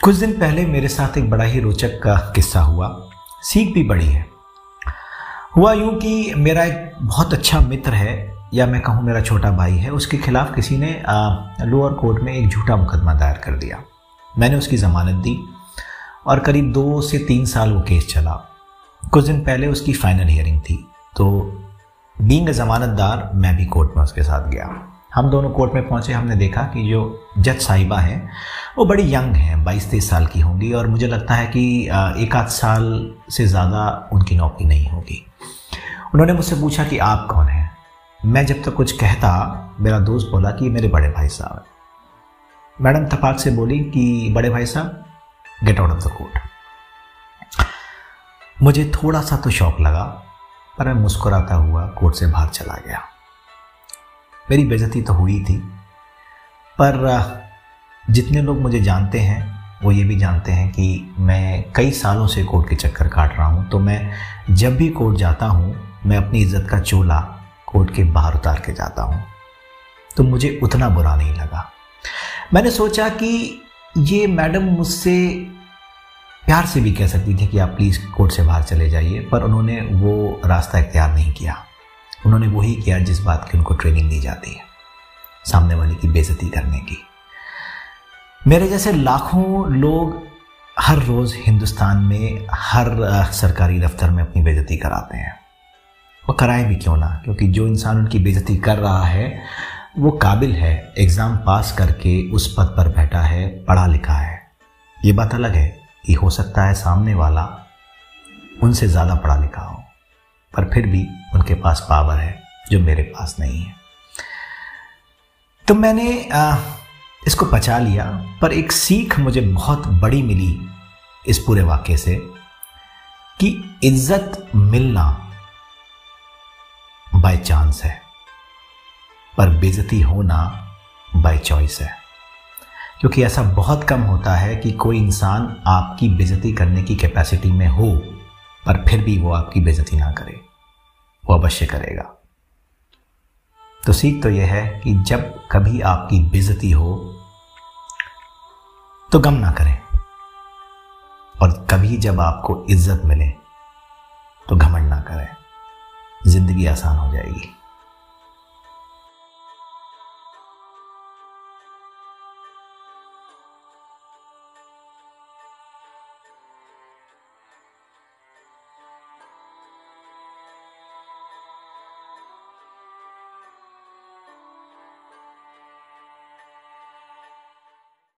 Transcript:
कुछ दिन पहले मेरे साथ एक बड़ा ही रोचक का किस्सा हुआ, सीख भी बड़ी है। हुआ यूँ कि मेरा एक बहुत अच्छा मित्र है, या मैं कहूँ मेरा छोटा भाई है, उसके खिलाफ किसी ने लोअर कोर्ट में एक झूठा मुकदमा दायर कर दिया। मैंने उसकी ज़मानत दी और करीब 2 से 3 साल वो केस चला। कुछ दिन पहले उसकी फाइनल हियरिंग थी, तो बीइंग अ ज़मानतदार मैं भी कोर्ट में उसके साथ गया। हम दोनों कोर्ट में पहुंचे। हमने देखा कि जो जज साहिबा हैं वो बड़ी यंग हैं, 22-23 साल की होंगी, और मुझे लगता है कि 1-8 साल से ज़्यादा उनकी नौकरी नहीं होगी। उन्होंने मुझसे पूछा कि आप कौन हैं। मैं जब तक कुछ कहता, मेरा दोस्त बोला कि मेरे बड़े भाई साहब हैं। मैडम तपाक से बोली कि बड़े भाई साहब, get out of the court. मुझे थोड़ा सा तो शौक लगा, पर मैं मुस्कुराता हुआ कोर्ट से बाहर चला गया। मेरी बेइज्जती तो हुई थी, पर जितने लोग मुझे जानते हैं वो ये भी जानते हैं कि मैं कई सालों से कोर्ट के चक्कर काट रहा हूँ, तो मैं जब भी कोर्ट जाता हूँ मैं अपनी इज्जत का चोला कोर्ट के बाहर उतार के जाता हूँ। तो मुझे उतना बुरा नहीं लगा। मैंने सोचा कि ये मैडम मुझसे प्यार से भी कह सकती थी कि आप प्लीज़ कोर्ट से बाहर चले जाइए, पर उन्होंने वो रास्ता इख्तियार नहीं किया। उन्होंने वही किया जिस बात की उनको ट्रेनिंग दी जाती है, सामने वाले की बेइज्जती करने की। मेरे जैसे लाखों लोग हर रोज़ हिंदुस्तान में हर सरकारी दफ्तर में अपनी बेइज्जती कराते हैं, और कराएं भी क्यों ना, क्योंकि जो इंसान उनकी बेइज्जती कर रहा है वो काबिल है, एग्ज़ाम पास करके उस पद पर बैठा है, पढ़ा लिखा है। ये बात अलग है कि हो सकता है सामने वाला उनसे ज़्यादा पढ़ा लिखा हो, पर फिर भी उनके पास पावर है जो मेरे पास नहीं है। तो मैंने इसको पचा लिया, पर एक सीख मुझे बहुत बड़ी मिली इस पूरे वाक़े से कि इज्जत मिलना बाय चांस है, पर बेइज्जती होना बाय चॉइस है। क्योंकि ऐसा बहुत कम होता है कि कोई इंसान आपकी बेइज्जती करने की कैपेसिटी में हो पर फिर भी वो आपकी बेइज्जती ना करे, वो अवश्य करेगा। तो सीख तो यह है कि जब कभी आपकी बेइज्जती हो तो गम ना करें, और कभी जब आपको इज्जत मिले तो घमंड ना करें। जिंदगी आसान हो जाएगी।